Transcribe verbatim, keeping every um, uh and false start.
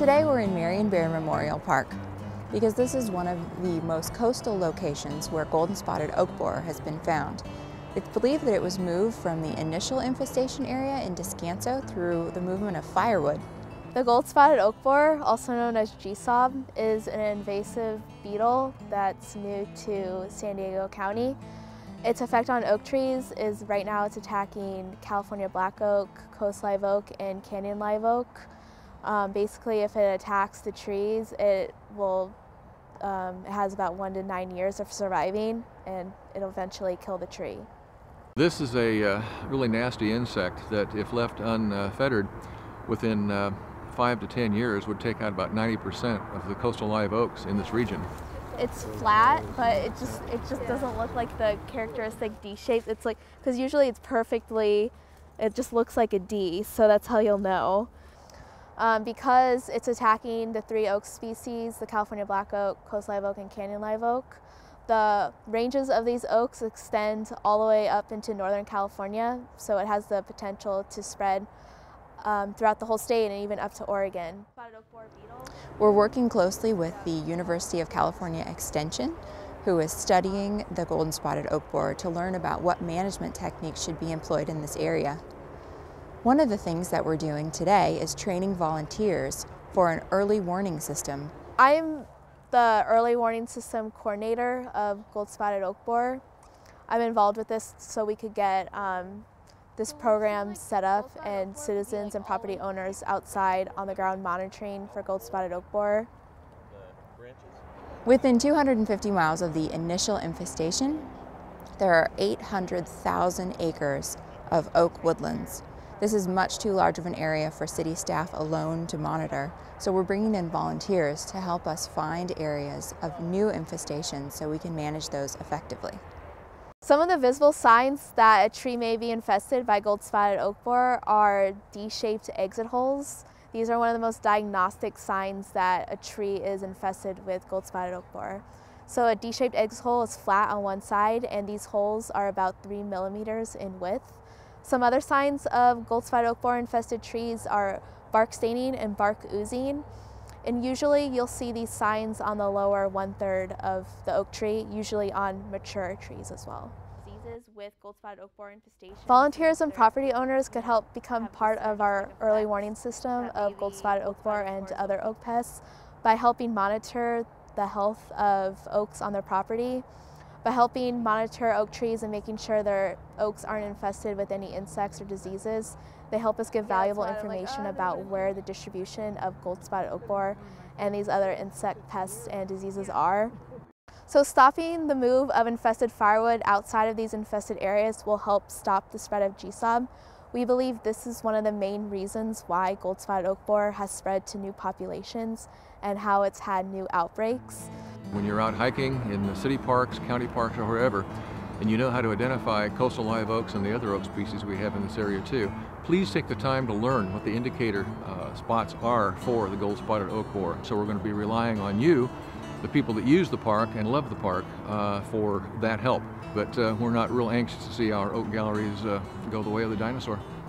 Today we're in Marion Bear Memorial Park because this is one of the most coastal locations where golden-spotted oak borer has been found. It's believed that it was moved from the initial infestation area in Descanso through the movement of firewood. The gold-spotted oak borer, also known as G S O B, is an invasive beetle that's new to San Diego County. Its effect on oak trees is right now it's attacking California black oak, coast live oak, and canyon live oak. Um, basically, if it attacks the trees, it will um, it has about one to nine years of surviving, and it'll eventually kill the tree. This is a uh, really nasty insect that, if left unfettered, within uh, five to ten years, would take out about ninety percent of the coastal live oaks in this region. It's flat, but it just it just doesn't look like the characteristic D shape. It's like, because usually it's perfectly, it just looks like a D, so that's how you'll know. Um, because it's attacking the three oak species, the California black oak, coast live oak, and canyon live oak, the ranges of these oaks extend all the way up into Northern California, so it has the potential to spread Um, throughout the whole state and even up to Oregon. We're working closely with the University of California Extension, who is studying the golden-spotted oak borer to learn about what management techniques should be employed in this area. One of the things that we're doing today is training volunteers for an early warning system. I'm the early warning system coordinator of gold-spotted oak borer. I'm involved with this so we could get um, this program set up and citizens and property owners outside on the ground monitoring for gold-spotted oak borer. Within two hundred fifty miles of the initial infestation, there are eight hundred thousand acres of oak woodlands. This is much too large of an area for city staff alone to monitor, so we're bringing in volunteers to help us find areas of new infestations so we can manage those effectively. Some of the visible signs that a tree may be infested by gold-spotted oak borer are D-shaped exit holes. These are one of the most diagnostic signs that a tree is infested with gold-spotted oak borer. So a D-shaped exit hole is flat on one side, and these holes are about three millimeters in width. Some other signs of gold-spotted oak borer infested trees are bark staining and bark oozing. And usually you'll see these signs on the lower one-third of the oak tree, usually on mature trees as well. With gold-spotted oak borer infestation. Volunteers and property owners could help become part of our early warning system of gold-spotted oak borer and other oak pests by helping monitor the health of oaks on their property, by helping monitor oak trees and making sure their oaks aren't infested with any insects or diseases. They help us give valuable information about where the distribution of gold-spotted oak borer and these other insect pests and diseases are. So stopping the move of infested firewood outside of these infested areas will help stop the spread of G S O B. We believe this is one of the main reasons why gold-spotted oak borer has spread to new populations and how it's had new outbreaks. When you're out hiking in the city parks, county parks, or wherever, and you know how to identify coastal live oaks and the other oak species we have in this area too, please take the time to learn what the indicator uh, spots are for the gold-spotted oak borer. So we're going to be relying on you, the people that use the park and love the park, uh, for that help. But uh, we're not real anxious to see our oak galleries uh, go the way of the dinosaur.